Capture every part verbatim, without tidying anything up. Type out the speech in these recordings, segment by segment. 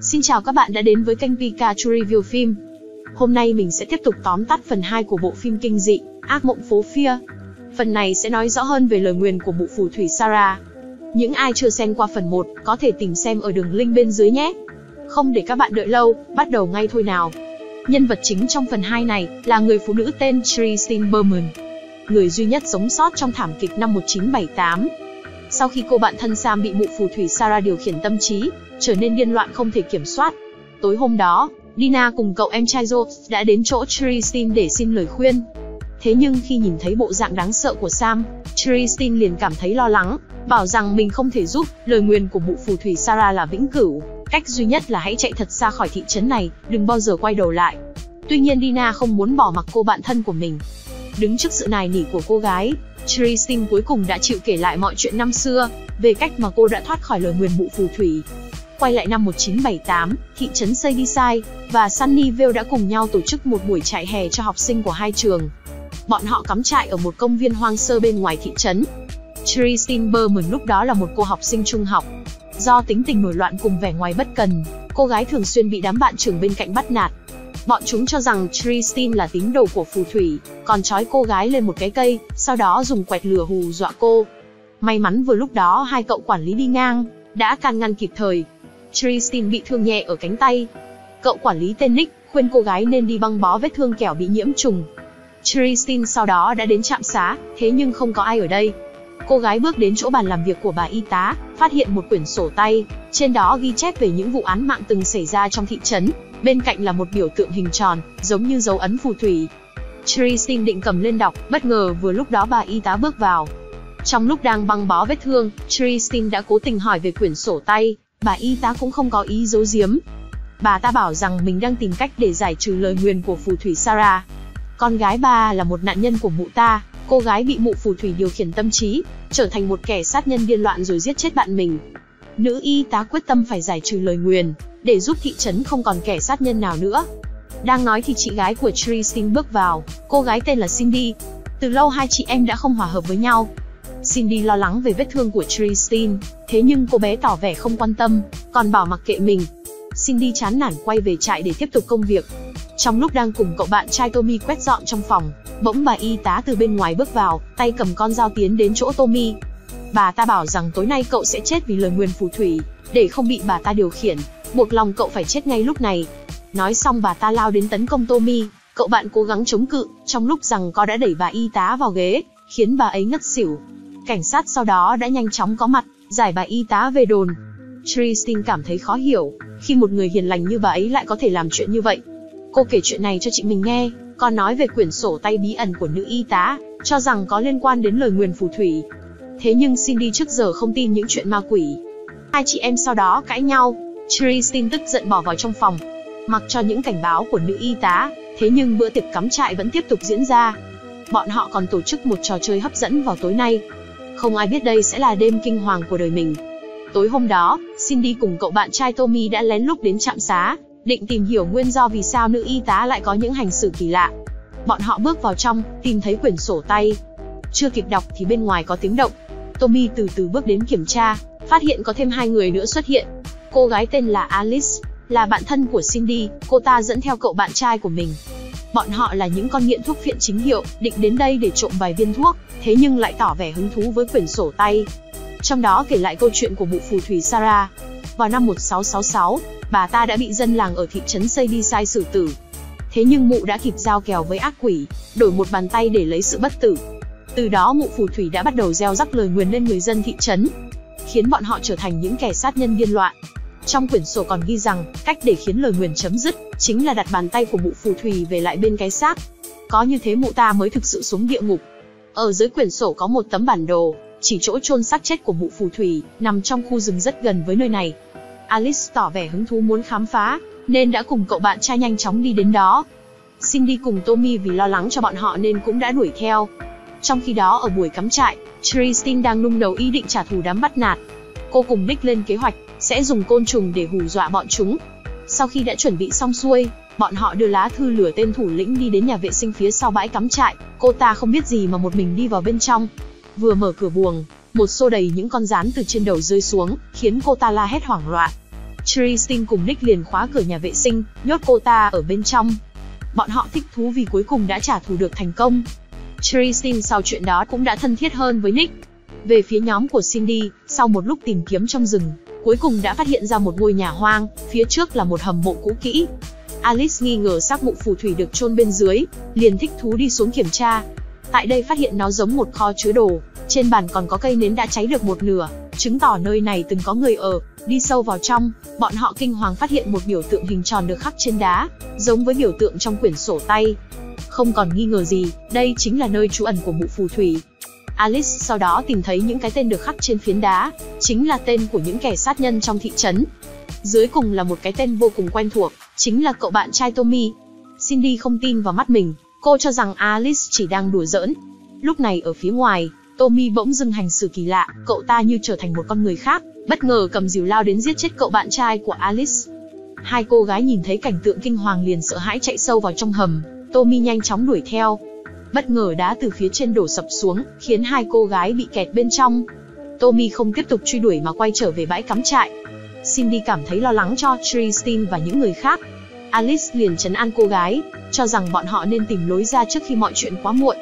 Xin chào các bạn đã đến với kênh Pikachu Review Phim. Hôm nay mình sẽ tiếp tục tóm tắt phần hai của bộ phim kinh dị Ác mộng phố Fear. Phần này sẽ nói rõ hơn về lời nguyền của mụ phù thủy Sarah. Những ai chưa xem qua phần một, có thể tìm xem ở đường link bên dưới nhé. Không để các bạn đợi lâu, bắt đầu ngay thôi nào. Nhân vật chính trong phần hai này là người phụ nữ tên Christine Berman, người duy nhất sống sót trong thảm kịch năm một nghìn chín trăm bảy mươi tám. Sau khi cô bạn thân Sam bị mụ phù thủy Sarah điều khiển tâm trí, trở nên điên loạn không thể kiểm soát. Tối hôm đó, Deena cùng cậu em trai Joe đã đến chỗ Tristan để xin lời khuyên. Thế nhưng khi nhìn thấy bộ dạng đáng sợ của Sam, Tristan liền cảm thấy lo lắng, bảo rằng mình không thể giúp, lời nguyền của mụ phù thủy Sarah là vĩnh cửu, cách duy nhất là hãy chạy thật xa khỏi thị trấn này, đừng bao giờ quay đầu lại. Tuy nhiên Deena không muốn bỏ mặc cô bạn thân của mình. Đứng trước sự nài nỉ của cô gái, Tristan cuối cùng đã chịu kể lại mọi chuyện năm xưa, về cách mà cô đã thoát khỏi lời nguyền mụ phù thủy. Quay lại năm một nghìn chín trăm bảy mươi tám, thị trấn Shadyside và Sunnyvale đã cùng nhau tổ chức một buổi trại hè cho học sinh của hai trường. Bọn họ cắm trại ở một công viên hoang sơ bên ngoài thị trấn. Christine Berman lúc đó là một cô học sinh trung học. Do tính tình nổi loạn cùng vẻ ngoài bất cần, cô gái thường xuyên bị đám bạn trường bên cạnh bắt nạt. Bọn chúng cho rằng Christine là tín đồ của phù thủy, còn trói cô gái lên một cái cây, sau đó dùng quẹt lửa hù dọa cô. May mắn vừa lúc đó hai cậu quản lý đi ngang, đã can ngăn kịp thời. Tristan bị thương nhẹ ở cánh tay. Cậu quản lý tên Nick khuyên cô gái nên đi băng bó vết thương kẻo bị nhiễm trùng. Tristan sau đó đã đến trạm xá, thế nhưng không có ai ở đây. Cô gái bước đến chỗ bàn làm việc của bà y tá, phát hiện một quyển sổ tay, trên đó ghi chép về những vụ án mạng từng xảy ra trong thị trấn. Bên cạnh là một biểu tượng hình tròn, giống như dấu ấn phù thủy. Tristan định cầm lên đọc, bất ngờ vừa lúc đó bà y tá bước vào. Trong lúc đang băng bó vết thương, Tristan đã cố tình hỏi về quyển sổ tay. Bà y tá cũng không có ý giấu giếm. Bà ta bảo rằng mình đang tìm cách để giải trừ lời nguyền của phù thủy Sarah. Con gái bà là một nạn nhân của mụ ta, cô gái bị mụ phù thủy điều khiển tâm trí, trở thành một kẻ sát nhân điên loạn rồi giết chết bạn mình. Nữ y tá quyết tâm phải giải trừ lời nguyền, để giúp thị trấn không còn kẻ sát nhân nào nữa. Đang nói thì chị gái của Tristan bước vào, cô gái tên là Cindy. Từ lâu hai chị em đã không hòa hợp với nhau. Cindy lo lắng về vết thương của Tristan, thế nhưng cô bé tỏ vẻ không quan tâm, còn bảo mặc kệ mình. Cindy chán nản quay về trại để tiếp tục công việc. Trong lúc đang cùng cậu bạn trai Tommy quét dọn trong phòng, bỗng bà y tá từ bên ngoài bước vào, tay cầm con dao tiến đến chỗ Tommy. Bà ta bảo rằng tối nay cậu sẽ chết vì lời nguyền phù thủy, để không bị bà ta điều khiển, buộc lòng cậu phải chết ngay lúc này. Nói xong bà ta lao đến tấn công Tommy, cậu bạn cố gắng chống cự, trong lúc giằng co đã đẩy bà y tá vào ghế, khiến bà ấy ngất xỉu. Cảnh sát sau đó đã nhanh chóng có mặt, giải bà y tá về đồn. Tristan cảm thấy khó hiểu, khi một người hiền lành như bà ấy lại có thể làm chuyện như vậy. Cô kể chuyện này cho chị mình nghe, còn nói về quyển sổ tay bí ẩn của nữ y tá, cho rằng có liên quan đến lời nguyền phù thủy. Thế nhưng Cindy trước giờ không tin những chuyện ma quỷ. Hai chị em sau đó cãi nhau, Tristan tức giận bỏ vào trong phòng. Mặc cho những cảnh báo của nữ y tá, thế nhưng bữa tiệc cắm trại vẫn tiếp tục diễn ra. Bọn họ còn tổ chức một trò chơi hấp dẫn vào tối nay. Không ai biết đây sẽ là đêm kinh hoàng của đời mình. Tối hôm đó, Cindy cùng cậu bạn trai Tommy đã lén lút đến trạm xá, định tìm hiểu nguyên do vì sao nữ y tá lại có những hành xử kỳ lạ. Bọn họ bước vào trong, tìm thấy quyển sổ tay. Chưa kịp đọc thì bên ngoài có tiếng động. Tommy từ từ bước đến kiểm tra, phát hiện có thêm hai người nữa xuất hiện. Cô gái tên là Alice, là bạn thân của Cindy, cô ta dẫn theo cậu bạn trai của mình. Bọn họ là những con nghiện thuốc phiện chính hiệu, định đến đây để trộm vài viên thuốc, thế nhưng lại tỏ vẻ hứng thú với quyển sổ tay. Trong đó kể lại câu chuyện của mụ phù thủy Sarah. Vào năm một nghìn sáu trăm sáu mươi sáu, bà ta đã bị dân làng ở thị trấn Shadyside xử tử. Thế nhưng mụ đã kịp giao kèo với ác quỷ, đổi một bàn tay để lấy sự bất tử. Từ đó mụ phù thủy đã bắt đầu gieo rắc lời nguyền lên người dân thị trấn, khiến bọn họ trở thành những kẻ sát nhân điên loạn. Trong quyển sổ còn ghi rằng, cách để khiến lời nguyền chấm dứt, chính là đặt bàn tay của mụ phù thủy về lại bên cái xác. Có như thế mụ ta mới thực sự xuống địa ngục. Ở dưới quyển sổ có một tấm bản đồ, chỉ chỗ chôn xác chết của mụ phù thủy, nằm trong khu rừng rất gần với nơi này. Alice tỏ vẻ hứng thú muốn khám phá, nên đã cùng cậu bạn trai nhanh chóng đi đến đó. Cindy cùng Tommy vì lo lắng cho bọn họ nên cũng đã đuổi theo. Trong khi đó ở buổi cắm trại, Tristan đang nung nấu ý định trả thù đám bắt nạt. Cô cùng Nick lên kế hoạch, sẽ dùng côn trùng để hù dọa bọn chúng. Sau khi đã chuẩn bị xong xuôi, bọn họ đưa lá thư lửa tên thủ lĩnh đi đến nhà vệ sinh phía sau bãi cắm trại. Cô ta không biết gì mà một mình đi vào bên trong. Vừa mở cửa buồng, một xô đầy những con rắn từ trên đầu rơi xuống, khiến cô ta la hét hoảng loạn. Tristan cùng Nick liền khóa cửa nhà vệ sinh, nhốt cô ta ở bên trong. Bọn họ thích thú vì cuối cùng đã trả thù được thành công. Tristan sau chuyện đó cũng đã thân thiết hơn với Nick. Về phía nhóm của Cindy, sau một lúc tìm kiếm trong rừng, cuối cùng đã phát hiện ra một ngôi nhà hoang, phía trước là một hầm mộ cũ kỹ. Alice nghi ngờ xác mộ phù thủy được chôn bên dưới, liền thích thú đi xuống kiểm tra. Tại đây phát hiện nó giống một kho chứa đồ, trên bàn còn có cây nến đã cháy được một nửa, chứng tỏ nơi này từng có người ở. Đi sâu vào trong, bọn họ kinh hoàng phát hiện một biểu tượng hình tròn được khắc trên đá, giống với biểu tượng trong quyển sổ tay. Không còn nghi ngờ gì, đây chính là nơi trú ẩn của mụ phù thủy. Alice sau đó tìm thấy những cái tên được khắc trên phiến đá, chính là tên của những kẻ sát nhân trong thị trấn. Dưới cùng là một cái tên vô cùng quen thuộc, chính là cậu bạn trai Tommy. Cindy không tin vào mắt mình, cô cho rằng Alice chỉ đang đùa giỡn. Lúc này ở phía ngoài, Tommy bỗng dưng hành xử kỳ lạ, cậu ta như trở thành một con người khác, bất ngờ cầm dìu lao đến giết chết cậu bạn trai của Alice. Hai cô gái nhìn thấy cảnh tượng kinh hoàng liền sợ hãi chạy sâu vào trong hầm, Tommy nhanh chóng đuổi theo. Bất ngờ đá từ phía trên đổ sập xuống, khiến hai cô gái bị kẹt bên trong. Tommy không tiếp tục truy đuổi mà quay trở về bãi cắm trại. Cindy cảm thấy lo lắng cho Tristan và những người khác. Alice liền trấn an cô gái, cho rằng bọn họ nên tìm lối ra trước khi mọi chuyện quá muộn.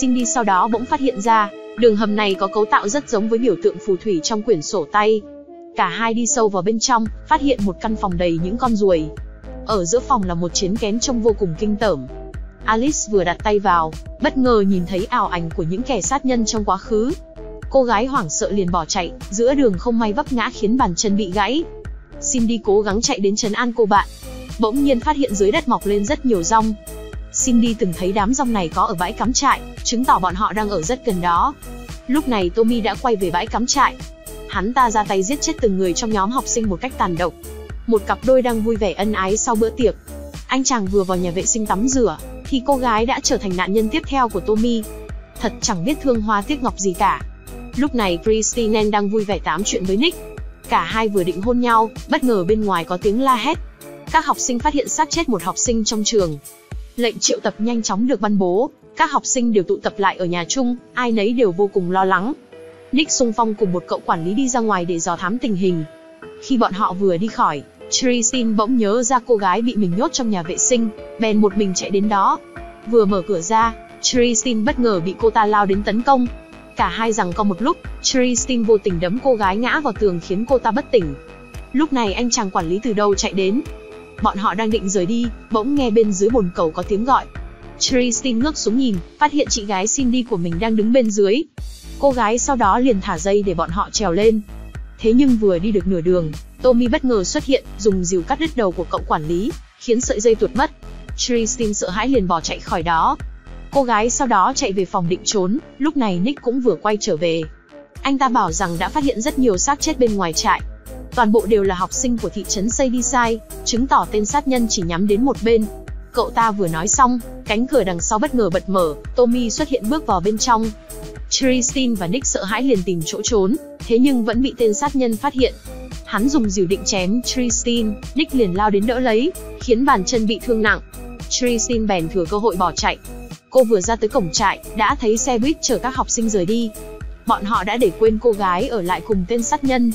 Cindy sau đó bỗng phát hiện ra, đường hầm này có cấu tạo rất giống với biểu tượng phù thủy trong quyển sổ tay. Cả hai đi sâu vào bên trong, phát hiện một căn phòng đầy những con ruồi. Ở giữa phòng là một chén kén trông vô cùng kinh tởm. Alice vừa đặt tay vào, bất ngờ nhìn thấy ảo ảnh của những kẻ sát nhân trong quá khứ. Cô gái hoảng sợ liền bỏ chạy, giữa đường không may vấp ngã khiến bàn chân bị gãy. Cindy cố gắng chạy đến trấn an cô bạn. Bỗng nhiên phát hiện dưới đất mọc lên rất nhiều rong. Cindy từng thấy đám rong này có ở bãi cắm trại, chứng tỏ bọn họ đang ở rất gần đó. Lúc này Tommy đã quay về bãi cắm trại. Hắn ta ra tay giết chết từng người trong nhóm học sinh một cách tàn độc. Một cặp đôi đang vui vẻ ân ái sau bữa tiệc. Anh chàng vừa vào nhà vệ sinh tắm rửa, thì cô gái đã trở thành nạn nhân tiếp theo của Tommy. Thật chẳng biết thương hoa tiếc ngọc gì cả. Lúc này Christine đang vui vẻ tám chuyện với Nick. Cả hai vừa định hôn nhau, bất ngờ bên ngoài có tiếng la hét. Các học sinh phát hiện xác chết một học sinh trong trường. Lệnh triệu tập nhanh chóng được ban bố, các học sinh đều tụ tập lại ở nhà chung, ai nấy đều vô cùng lo lắng. Nick xung phong cùng một cậu quản lý đi ra ngoài để dò thám tình hình. Khi bọn họ vừa đi khỏi, Tristan bỗng nhớ ra cô gái bị mình nhốt trong nhà vệ sinh, bèn một mình chạy đến đó. Vừa mở cửa ra, Tristan bất ngờ bị cô ta lao đến tấn công. Cả hai giằng co một lúc, Tristan vô tình đấm cô gái ngã vào tường khiến cô ta bất tỉnh. Lúc này anh chàng quản lý từ đâu chạy đến. Bọn họ đang định rời đi, bỗng nghe bên dưới bồn cầu có tiếng gọi. Tristan ngước xuống nhìn, phát hiện chị gái Cindy của mình đang đứng bên dưới. Cô gái sau đó liền thả dây để bọn họ trèo lên. Thế nhưng vừa đi được nửa đường, Tommy bất ngờ xuất hiện, dùng dìu cắt đứt đầu của cậu quản lý, khiến sợi dây tuột mất. Tristan sợ hãi liền bỏ chạy khỏi đó. Cô gái sau đó chạy về phòng định trốn, lúc này Nick cũng vừa quay trở về. Anh ta bảo rằng đã phát hiện rất nhiều xác chết bên ngoài trại. Toàn bộ đều là học sinh của thị trấn Shadyside, chứng tỏ tên sát nhân chỉ nhắm đến một bên. Cậu ta vừa nói xong, cánh cửa đằng sau bất ngờ bật mở, Tommy xuất hiện bước vào bên trong. Tristan và Nick sợ hãi liền tìm chỗ trốn, thế nhưng vẫn bị tên sát nhân phát hiện. Hắn dùng dìu định chém Tristan, Nick liền lao đến đỡ lấy, khiến bàn chân bị thương nặng. Tristan bèn thừa cơ hội bỏ chạy. Cô vừa ra tới cổng trại, đã thấy xe buýt chở các học sinh rời đi. Bọn họ đã để quên cô gái ở lại cùng tên sát nhân.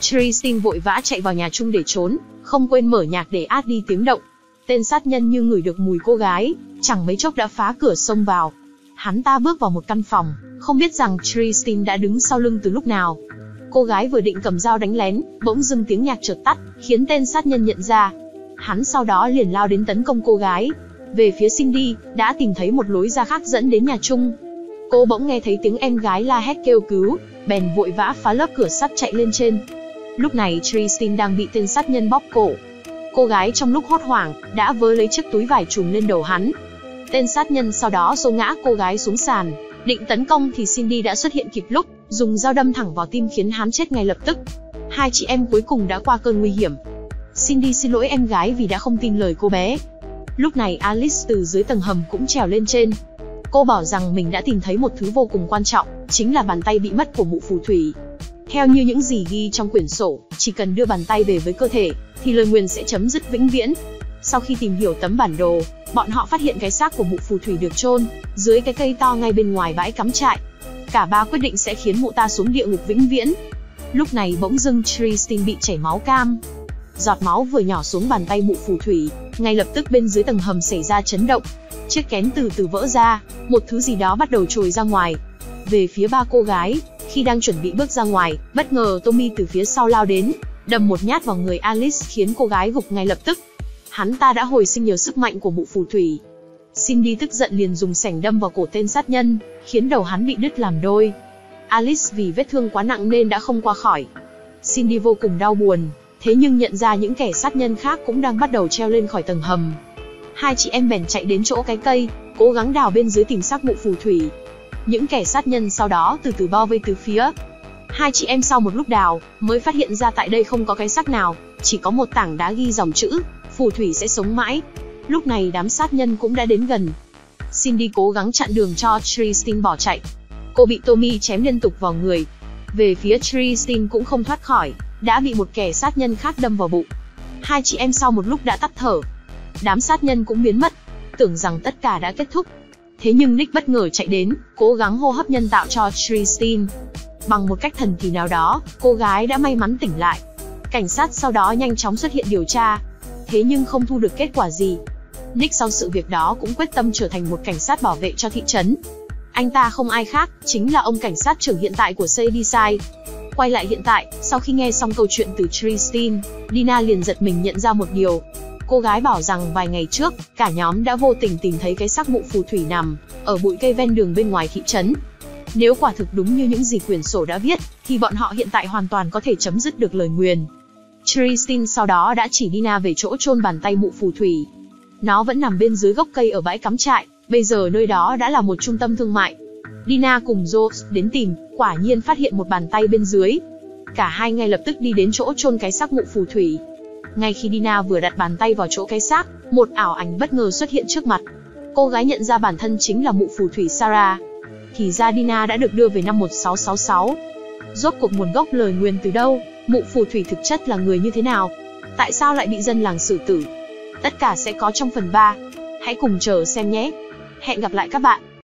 Tristan vội vã chạy vào nhà chung để trốn, không quên mở nhạc để át đi tiếng động. Tên sát nhân như ngửi được mùi cô gái, chẳng mấy chốc đã phá cửa xông vào. Hắn ta bước vào một căn phòng, không biết rằng Tristan đã đứng sau lưng từ lúc nào. Cô gái vừa định cầm dao đánh lén, bỗng dưng tiếng nhạc chợt tắt, khiến tên sát nhân nhận ra. Hắn sau đó liền lao đến tấn công cô gái. Về phía Cindy, đã tìm thấy một lối ra khác dẫn đến nhà chung. Cô bỗng nghe thấy tiếng em gái la hét kêu cứu, bèn vội vã phá lớp cửa sắt chạy lên trên. Lúc này Tristan đang bị tên sát nhân bóp cổ. Cô gái trong lúc hốt hoảng, đã vớ lấy chiếc túi vải trùm lên đầu hắn. Tên sát nhân sau đó xô ngã cô gái xuống sàn. Định tấn công thì Cindy đã xuất hiện kịp lúc, dùng dao đâm thẳng vào tim khiến hắn chết ngay lập tức. Hai chị em cuối cùng đã qua cơn nguy hiểm. Cindy xin lỗi em gái vì đã không tin lời cô bé. Lúc này Alice từ dưới tầng hầm cũng trèo lên trên. Cô bảo rằng mình đã tìm thấy một thứ vô cùng quan trọng, chính là bàn tay bị mất của mụ phù thủy. Theo như những gì ghi trong quyển sổ, chỉ cần đưa bàn tay về với cơ thể, thì lời nguyền sẽ chấm dứt vĩnh viễn. Sau khi tìm hiểu tấm bản đồ, bọn họ phát hiện cái xác của mụ phù thủy được chôn dưới cái cây to ngay bên ngoài bãi cắm trại. Cả ba quyết định sẽ khiến mụ ta xuống địa ngục vĩnh viễn. Lúc này bỗng dưng Tristan bị chảy máu cam. Giọt máu vừa nhỏ xuống bàn tay mụ phù thủy, ngay lập tức bên dưới tầng hầm xảy ra chấn động. Chiếc kén từ từ vỡ ra, một thứ gì đó bắt đầu trồi ra ngoài. Về phía ba cô gái, khi đang chuẩn bị bước ra ngoài, bất ngờ Tommy từ phía sau lao đến, đâm một nhát vào người Alice khiến cô gái gục ngay lập tức. Hắn ta đã hồi sinh nhờ sức mạnh của mụ phù thủy. Cindy tức giận liền dùng sẻng đâm vào cổ tên sát nhân, khiến đầu hắn bị đứt làm đôi. Alice vì vết thương quá nặng nên đã không qua khỏi. Cindy vô cùng đau buồn, thế nhưng nhận ra những kẻ sát nhân khác cũng đang bắt đầu treo lên khỏi tầng hầm. Hai chị em bèn chạy đến chỗ cái cây, cố gắng đào bên dưới tìm xác mụ phù thủy. Những kẻ sát nhân sau đó từ từ bao vây từ phía. Hai chị em sau một lúc đào, mới phát hiện ra tại đây không có cái xác nào, chỉ có một tảng đá ghi dòng chữ, phù thủy sẽ sống mãi. Lúc này đám sát nhân cũng đã đến gần. Cindy cố gắng chặn đường cho Tristan bỏ chạy. Cô bị Tommy chém liên tục vào người. Về phía Tristan cũng không thoát khỏi, đã bị một kẻ sát nhân khác đâm vào bụng. Hai chị em sau một lúc đã tắt thở. Đám sát nhân cũng biến mất, tưởng rằng tất cả đã kết thúc. Thế nhưng Nick bất ngờ chạy đến, cố gắng hô hấp nhân tạo cho Tristan. Bằng một cách thần kỳ nào đó, cô gái đã may mắn tỉnh lại. Cảnh sát sau đó nhanh chóng xuất hiện điều tra, thế nhưng không thu được kết quả gì. Nick sau sự việc đó cũng quyết tâm trở thành một cảnh sát bảo vệ cho thị trấn. Anh ta không ai khác, chính là ông cảnh sát trưởng hiện tại của Shadyside. Quay lại hiện tại, sau khi nghe xong câu chuyện từ Tristan, Deena liền giật mình nhận ra một điều. Cô gái bảo rằng vài ngày trước, cả nhóm đã vô tình tìm thấy cái xác mụ phù thủy nằm ở bụi cây ven đường bên ngoài thị trấn. Nếu quả thực đúng như những gì quyển sổ đã viết, thì bọn họ hiện tại hoàn toàn có thể chấm dứt được lời nguyền. Tristan sau đó đã chỉ Deena về chỗ chôn bàn tay mụ phù thủy. Nó vẫn nằm bên dưới gốc cây ở bãi cắm trại, bây giờ nơi đó đã là một trung tâm thương mại. Deena cùng Joe đến tìm, quả nhiên phát hiện một bàn tay bên dưới. Cả hai ngay lập tức đi đến chỗ chôn cái xác mụ phù thủy. Ngay khi Deena vừa đặt bàn tay vào chỗ cái xác, một ảo ảnh bất ngờ xuất hiện trước mặt. Cô gái nhận ra bản thân chính là mụ phù thủy Sarah. Thì ra Deena đã được đưa về năm một nghìn sáu trăm sáu mươi sáu. Rốt cuộc nguồn gốc lời nguyền từ đâu? Mụ phù thủy thực chất là người như thế nào? Tại sao lại bị dân làng xử tử? Tất cả sẽ có trong phần ba. Hãy cùng chờ xem nhé. Hẹn gặp lại các bạn.